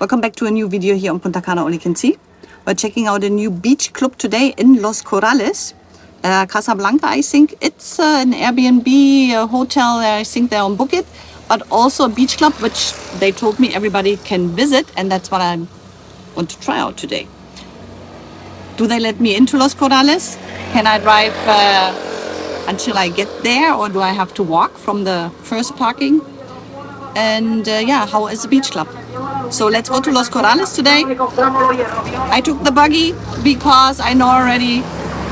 Welcome back to a new video here on Punta Cana. All you can see, we're checking out a new beach club today in Los Corales, Casablanca. I think it's an Airbnb hotel. I think they're on book it, but also a beach club, which they told me everybody can visit, and that's what I want to try out today. Do they let me into Los Corales? Can I drive until I get there, or do I have to walk from the first parking? And yeah, how is the beach club? So let's go to Los Corales today. I took the buggy because I know already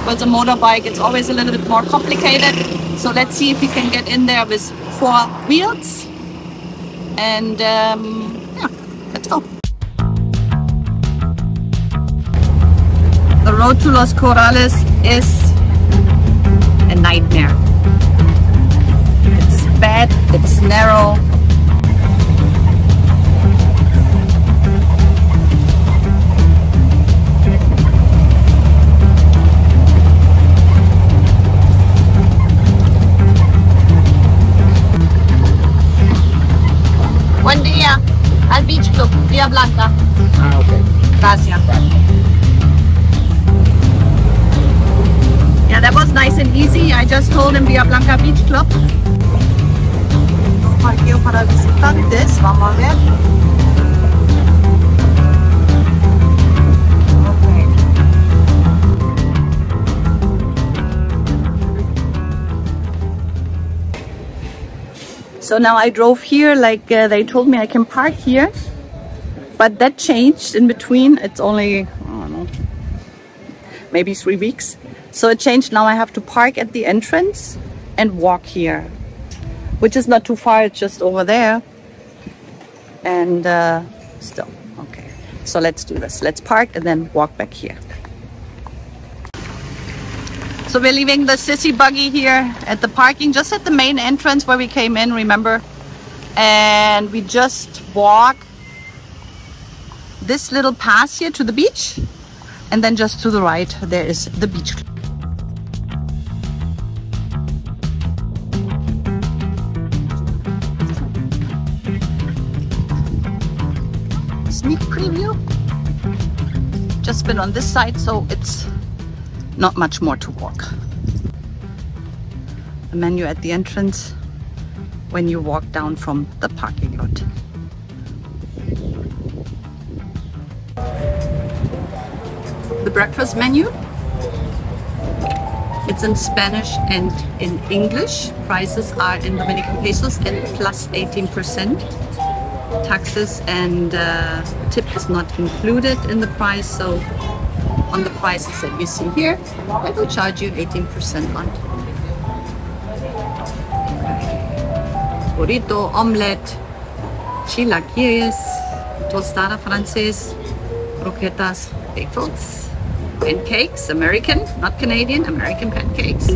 with a motorbike it's always a little bit more complicated. So let's see if we can get in there with four wheels. And yeah, let's go. The road to Los Corales is a nightmare. It's bad, it's narrow. Buen día, al Beach Club Villa Blanca. Ah, okay. Gracias. Yeah, that was nice and easy. I just told him Villa Blanca Beach Club. Un parqueo para visitantes. Vamos a ver. So now I drove here, like they told me I can park here, but that changed in between. It's only, I don't know, maybe 3 weeks. So it changed. Now I have to park at the entrance and walk here, which is not too far. It's just over there. And still, okay. So let's do this. Let's park and then walk back here. So we're leaving the sissy buggy here at the parking, just at the main entrance where we came in, remember? And we just walk this little pass here to the beach, and then just to the right, there is the beach. Sneak preview. Just been on this side, so it's not much more to walk. The menu at the entrance when you walk down from the parking lot. The breakfast menu. It's in Spanish and in English. Prices are in Dominican pesos and plus 18%. Taxes and tip is not included in the price, so on the prices that you see here, I will charge you 18% on top. Burrito, omelette, chilaquiles, tostada francés, croquetas, bagels, pancakes, American, not Canadian, American pancakes.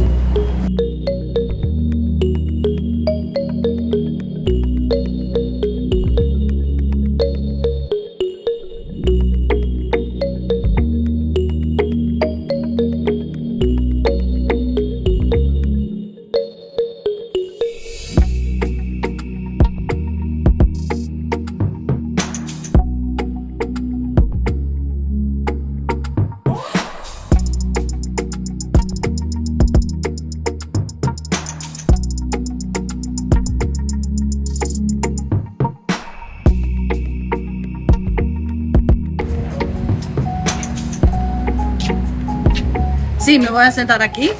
Sí, me voy a sentar aquí.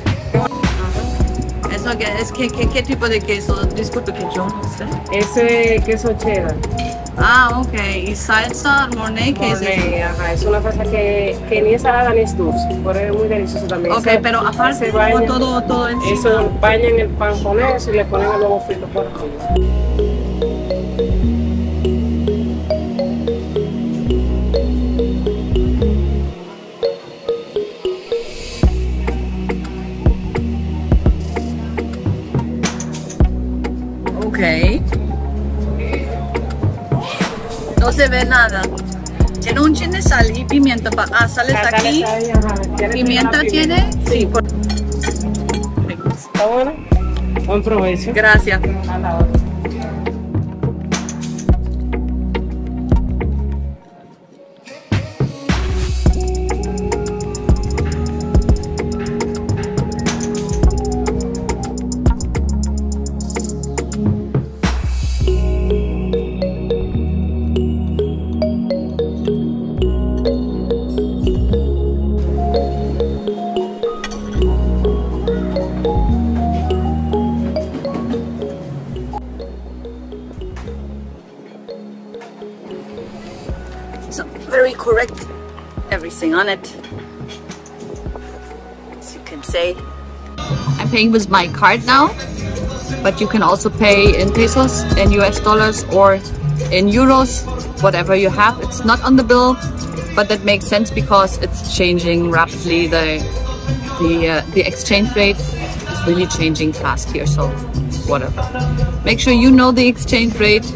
Eso que, es que, ¿qué tipo de queso? Disculpe que yo no sé. Ese queso cheddar. Ah, ok. ¿Y salsa, mornay? ¿Qué es eso? Ajá, es una cosa que ni ensalada ni es dulce. Por eso es muy delicioso también. Ok, pero aparte bañan, todo encima. Eso, bañan el pan con eso y le ponen el huevo frito por arriba. No se ve nada. Tiene un chin de sal y pimienta. Ah, sales aquí. ¿Pimienta tiene? Sí. ¿Está bueno? Buen provecho. Gracias. very correct, everything on it, as you can say. I'm paying with my card now, but you can also pay in pesos, in US dollars, or in euros, whatever you have. It's not on the bill, but that makes sense because it's changing rapidly. The exchange rate is really changing fast here, so whatever. Make sure you know the exchange rate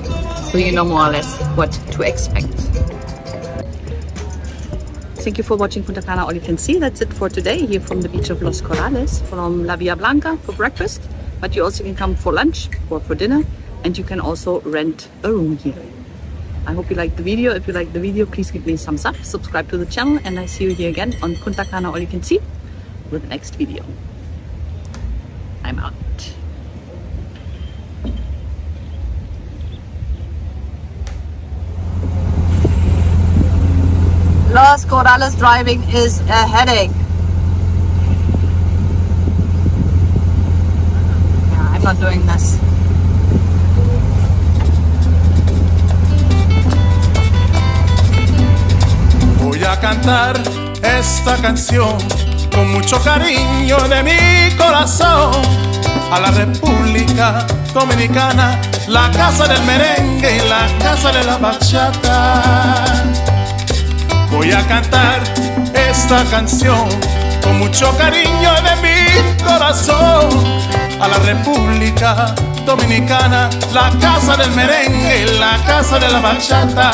so you know more or less what to expect. Thank you for watching Punta Cana All You Can See. That's it for today here from the beach of Los Corales, from La Villa Blanca for breakfast, but you also can come for lunch or for dinner, and you can also rent a room here. I hope you liked the video. If you liked the video, please give me a thumbs up, subscribe to the channel, and I see you here again on Punta Cana All You Can See with the next video. I'm out. Los Corales driving is a headache. Yeah, I'm not doing this. Voy a cantar esta canción con mucho cariño de mi corazón a la República Dominicana, la casa del merengue y la casa de la bachata. Voy a cantar esta canción con mucho cariño de mi corazón a la República Dominicana, la casa del merengue y la casa de la bachata.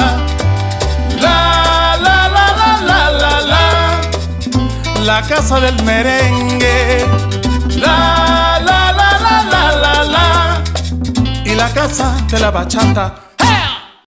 La, la, la, la, la, la, la, la casa del merengue. La, la, la, la, la, la, la, y la casa de la bachata.